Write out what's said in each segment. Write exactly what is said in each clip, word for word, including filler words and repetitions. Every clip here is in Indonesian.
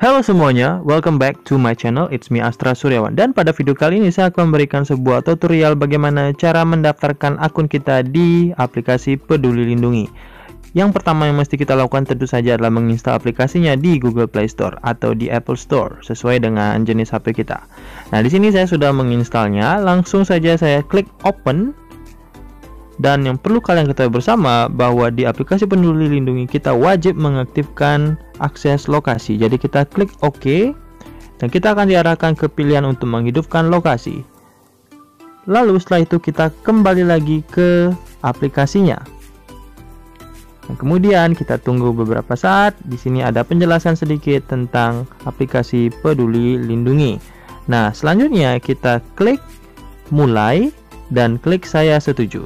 Halo semuanya, welcome back to my channel, it's me Astra Suryawan. Dan pada video kali ini saya akan memberikan sebuah tutorial bagaimana cara mendaftarkan akun kita di aplikasi Peduli Lindungi. Yang pertama yang mesti kita lakukan tentu saja adalah menginstal aplikasinya di Google Play Store atau di Apple Store sesuai dengan jenis H P kita. Nah, di sini saya sudah menginstalnya, langsung saja saya klik open. Dan yang perlu kalian ketahui bersama bahwa di aplikasi Peduli Lindungi kita wajib mengaktifkan akses lokasi. Jadi kita klik OK dan kita akan diarahkan ke pilihan untuk menghidupkan lokasi. Lalu setelah itu kita kembali lagi ke aplikasinya. Dan kemudian kita tunggu beberapa saat. Di sini ada penjelasan sedikit tentang aplikasi Peduli Lindungi. Nah, selanjutnya kita klik mulai dan klik saya setuju.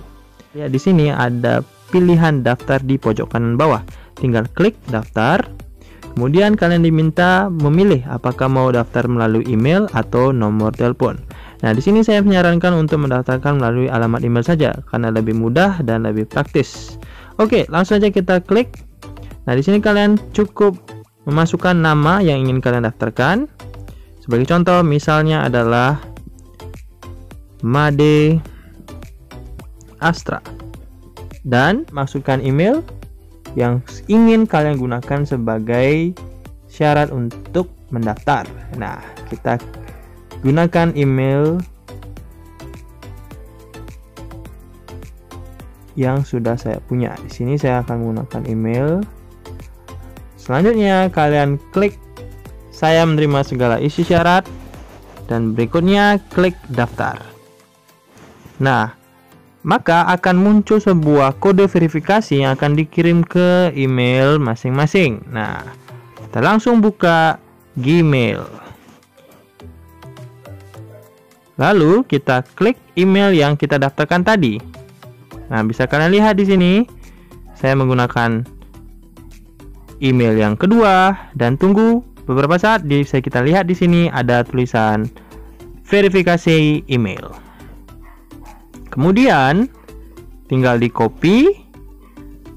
Ya, di sini ada pilihan daftar di pojok kanan bawah. Tinggal klik daftar. Kemudian kalian diminta memilih apakah mau daftar melalui email atau nomor telepon. Nah, di sini saya menyarankan untuk mendaftarkan melalui alamat email saja karena lebih mudah dan lebih praktis. Oke, langsung saja kita klik. Nah, di sini kalian cukup memasukkan nama yang ingin kalian daftarkan. Sebagai contoh misalnya adalah Made Astra, dan masukkan email yang ingin kalian gunakan sebagai syarat untuk mendaftar. Nah, kita gunakan email yang sudah saya punya. Di sini saya akan menggunakan email. Selanjutnya kalian klik saya menerima segala isi syarat dan berikutnya klik daftar. Nah, maka akan muncul sebuah kode verifikasi yang akan dikirim ke email masing-masing. Nah, kita langsung buka Gmail. Lalu kita klik email yang kita daftarkan tadi. Nah, bisa kalian lihat di sini, saya menggunakan email yang kedua dan tunggu beberapa saat. Bisa kita lihat di sini ada tulisan verifikasi email. Kemudian tinggal di copy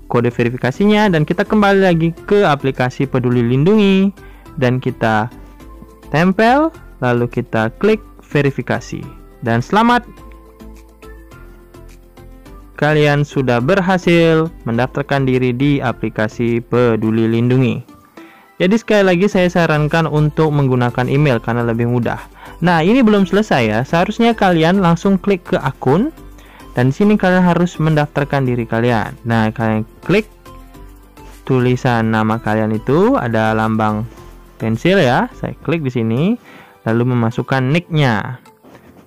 kode verifikasinya dan kita kembali lagi ke aplikasi Peduli Lindungi dan kita tempel, lalu kita klik verifikasi. Dan selamat, kalian sudah berhasil mendaftarkan diri di aplikasi Peduli Lindungi. Jadi sekali lagi saya sarankan untuk menggunakan email karena lebih mudah. Nah, ini belum selesai ya, seharusnya kalian langsung klik ke akun. Dan di sini kalian harus mendaftarkan diri kalian. Nah, kalian klik tulisan nama kalian itu ada lambang pensil ya. Saya klik di sini, lalu memasukkan nicknya.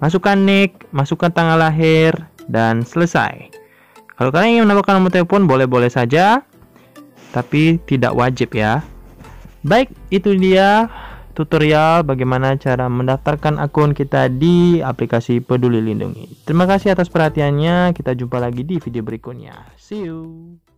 Masukkan nick, masukkan tanggal lahir, dan selesai. Kalau kalian ingin menambahkan nomor telepon boleh-boleh saja, tapi tidak wajib ya. Baik, itu dia tutorial bagaimana cara mendaftarkan akun kita di aplikasi Peduli Lindungi. Terima kasih atas perhatiannya. Kita jumpa lagi di video berikutnya. See you.